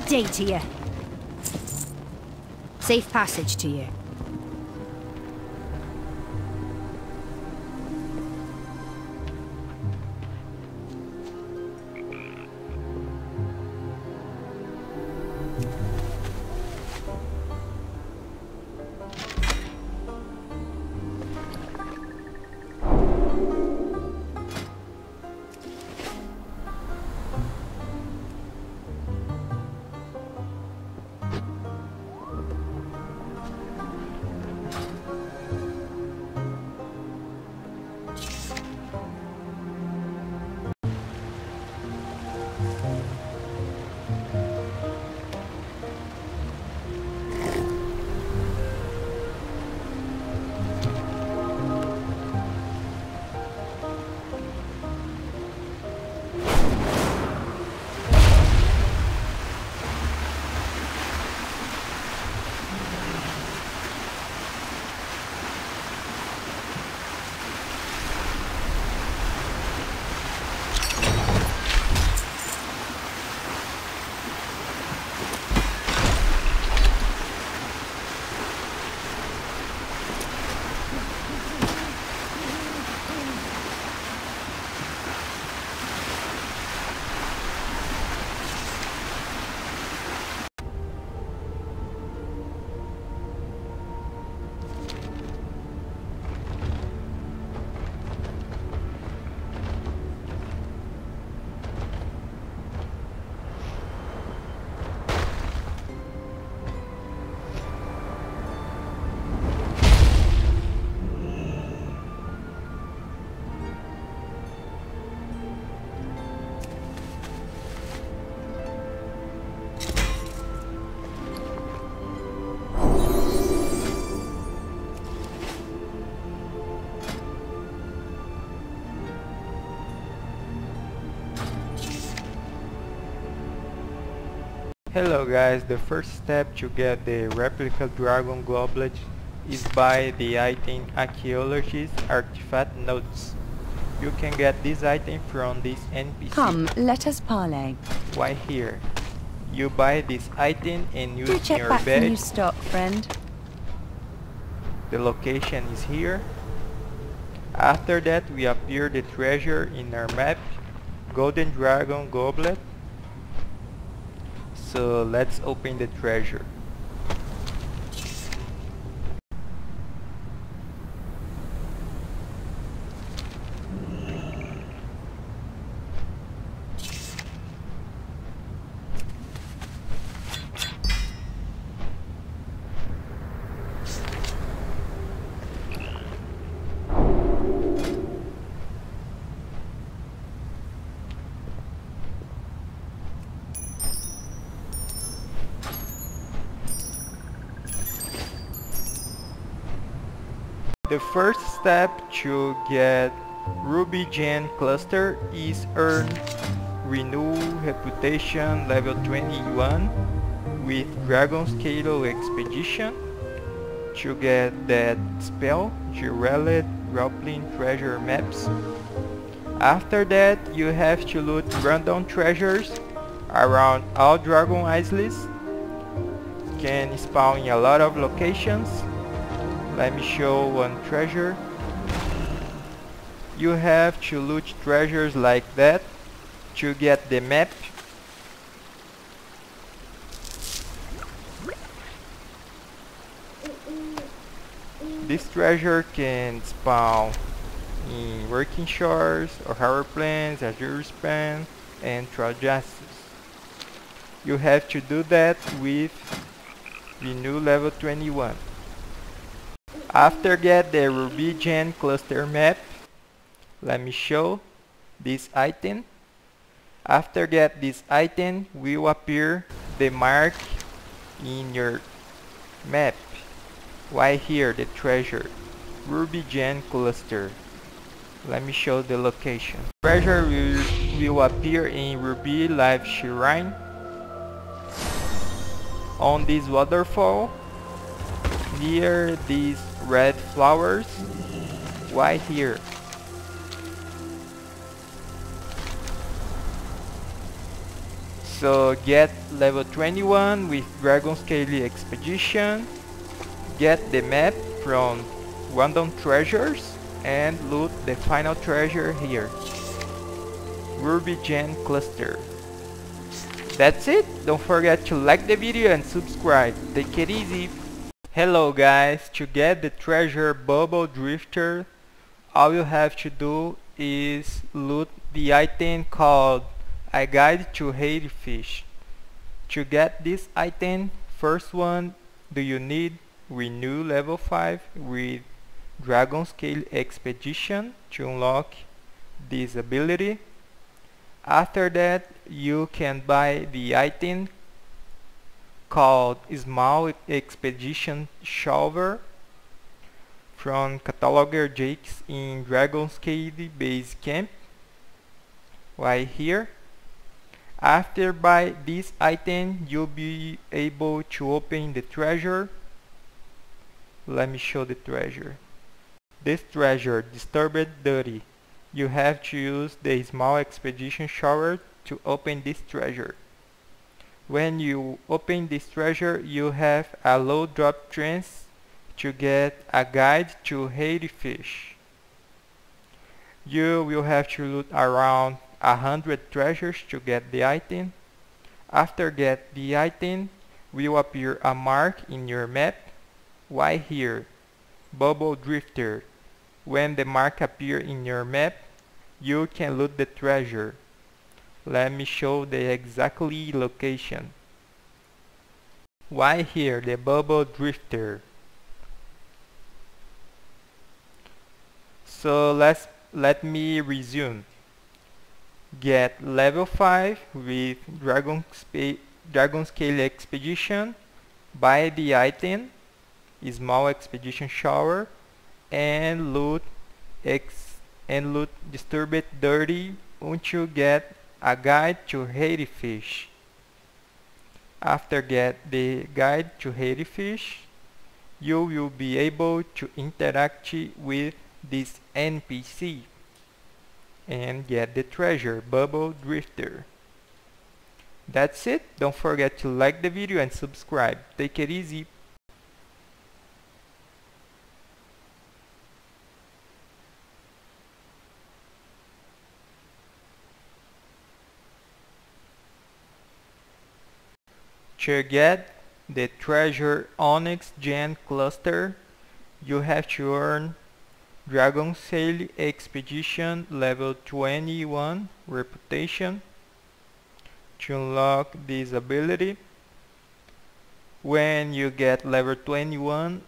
Good day to you. Safe passage to you. Hello guys, the first step to get the Replica Dragon Goblet is by the item Archaeologist Artifact Notes. You can get this item from this NPC. Come, let us parlay. Why here? You buy this item and use it in your bed. New stock, friend. The location is here. After that we appear the treasure in our map, Golden Dragon Goblet. So let's open the treasure. The first step to get Ruby Gem Cluster is earn Renew Reputation level 21 with Dragonscale Expedition. To get that spell, you Rally Goblin Treasure Maps. After that you have to loot random treasures around all Dragon Isles. Can spawn in a lot of locations. Let me show one treasure. You have to loot treasures like that to get the map. This treasure can spawn in Working Shores, or Harbor Plains, Azure Span, and Trajances. You have to do that with the new level 21. After get the Ruby Gem Cluster Map, let me show this item. After get this item will appear the mark in your map. Right here the treasure, Ruby Gem Cluster. Let me show the location. Treasure will appear in Ruby Life Shrine, on this waterfall, near these red flowers, right here. So get level 21 with Dragonscale Expedition, get the map from Random Treasures, and loot the final treasure here, Ruby Gem Cluster. That's it, don't forget to like the video and subscribe, take it easy. Hello guys, to get the treasure Bubble Drifter, all you have to do is loot the item called A Guide to Hairy Fish. To get this item, first one do you need renew level 5 with Dragonscale Expedition to unlock this ability. After that you can buy the item called Small Expedition Shovel from Cataloger Jakes in Dragonscale Base Camp, right here. After buy this item you'll be able to open the treasure. Let me show the treasure. This treasure, Disturbed Dirty. You have to use the Small Expedition Shovel to open this treasure. When you open this treasure you have a low drop chance to get A Guide to Hairy Fish. You will have to loot around 100 treasures to get the item. After get the item will appear a mark in your map, right here, Bubble Drifter. When the mark appear in your map you can loot the treasure. Let me show the exactly location. Right here, the Bubble Drifter. So let me resume. Get level 5 with Dragonscale Expedition, buy the item Small Expedition Shower, and loot Disturbed Dirty until you get A Guide to Hairy Fish. After get the Guide to Hairy Fish, you will be able to interact with this NPC and get the treasure Bubble Drifter. That's it, don't forget to like the video and subscribe, take it easy. To get the treasure Onyx Gem Cluster, you have to earn Dragonscale Expedition level 21 reputation to unlock this ability. When you get level 21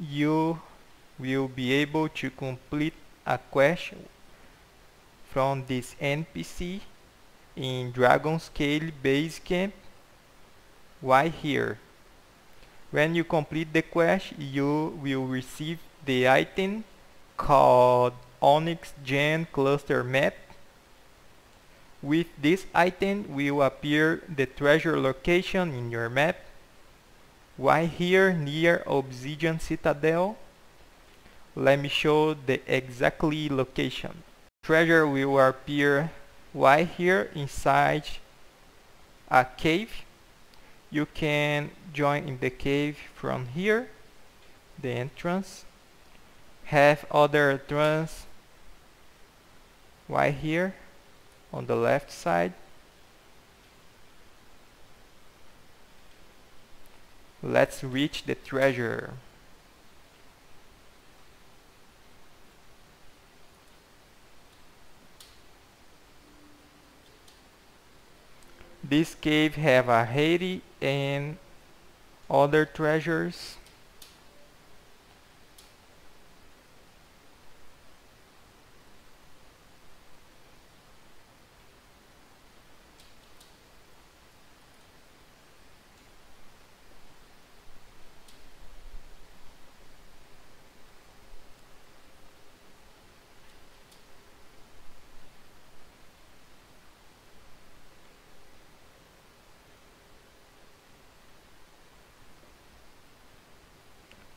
you will be able to complete a quest from this NPC in Dragonscale Base Camp, right here. When you complete the quest you will receive the item called Onyx Gem Cluster Map. With this item will appear the treasure location in your map, right here near Obsidian Citadel. Let me show the exactly location. Treasure will appear right here inside a cave. You can join in the cave from here, the entrance. Have other entrance right here on the left side. Let's reach the treasure. This cave have a hairy and other treasures.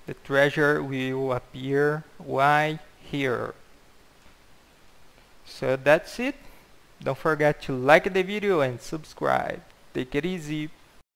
The treasure will appear right here. So that's it. Don't forget to like the video and subscribe. Take it easy.